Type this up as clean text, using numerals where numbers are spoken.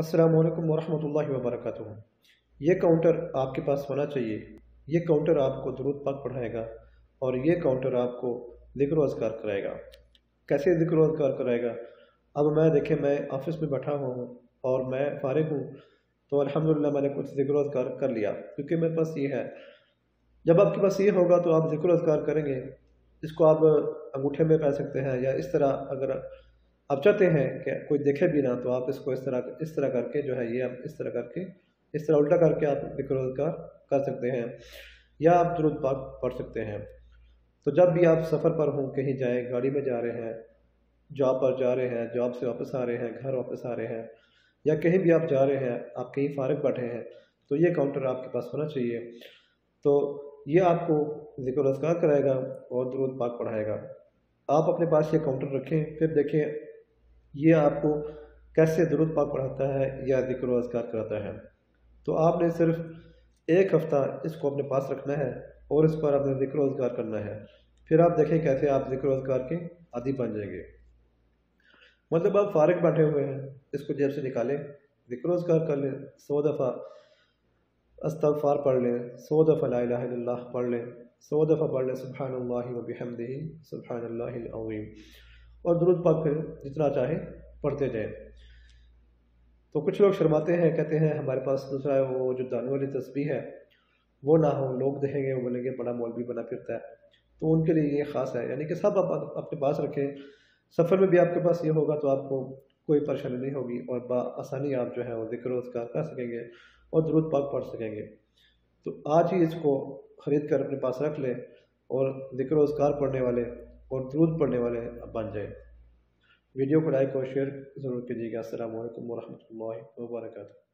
अस्सलामु अलैकुम वरहमतुल्लाहि वबरकातुहू। ये काउंटर आपके पास होना चाहिए। ये काउंटर आपको दुरूद पाक पढ़ाएगा और ये काउंटर आपको ज़िक्र अज़कार कराएगा। कैसे ज़िक्र अज़कार कराएगा? अब मैं देखें, मैं ऑफिस में बैठा हुआ हूँ और मैं फ़ारिग हूँ, तो अल्हम्दुलिल्लाह मैंने कुछ ज़िक्र अज़कार कर लिया क्योंकि मेरे पास ये है। जब आपके पास ये होगा तो आप ज़िक्र अज़कार करेंगे। इसको आप अंगूठे में पहन सकते हैं या इस तरह, अगर आप चाहते हैं कि कोई देखे भी ना तो आप इसको इस तरह करके जो है ये आप इस तरह उल्टा करके आप ज़िक्र अज़कार कर सकते हैं या आप दुरूद पाक पढ़ सकते हैं। तो जब भी आप सफ़र पर हों, कहीं जाएँ, गाड़ी में जा रहे हैं, जॉब पर जा रहे हैं, जॉब से वापस आ रहे हैं, घर वापस आ रहे हैं, या कहीं भी आप जा रहे हैं, आप कहीं फारिग बैठे हैं, तो ये काउंटर आपके पास होना चाहिए। तो ये आपको ज़िक्र अज़कार कराएगा और दुरूद पाक पढ़ाएगा। आप अपने पास ये काउंटर रखें, फिर देखें ये आपको कैसे दुरूद पाक पढ़ाता है या ज़िक्र अज़कार कराता है। तो आपने सिर्फ एक हफ़्ता इसको अपने पास रखना है और इस पर आपने ज़िक्र अज़कार करना है। फिर आप देखें कैसे आप ज़िक्र अज़कार के आदी बन जाएंगे। मतलब आप फारिग बैठे हुए हैं, इसको जेब से निकालें, ज़िक्र अज़कार कर लें, 100 दफ़ा अस्तगफार पढ़ लें, 100 दफ़ा ला इलाहा इल्लल्लाह पढ़ लें, 100 दफ़ा पढ़ लें सुब्हानल्लाहि व बिहम्दिही सुब्हानल्लाहिल अज़ीम, और दुरूद पाक फिर जितना चाहे पढ़ते जाएं। तो कुछ लोग शर्माते हैं, कहते हैं हमारे पास दूसरा है वो जो दानों वाली तस्बीह है वो ना हो, लोग देखेंगे वो बोलेंगे बड़ा मौलवी बना फिरता है। तो उनके लिए ये ख़ास है, यानी कि सब आप अपने पास रखें। सफ़र में भी आपके पास ये होगा तो आपको कोई परेशानी नहीं होगी और बआसानी आप जो है वो ज़िक्र अज़कार कर सकेंगे और दुरूद पाक पढ़ सकेंगे। तो आज ही इसको ख़रीद कर अपने पास रख लें और ज़िक्र अज़कार पढ़ने वाले और दुरूद पढ़ने वाले बन जाए। वीडियो को लाइक और शेयर ज़रूर कीजिएगा। अस्सलामु अलैकुम वरहमतुल्लाहि वबरकातुहू।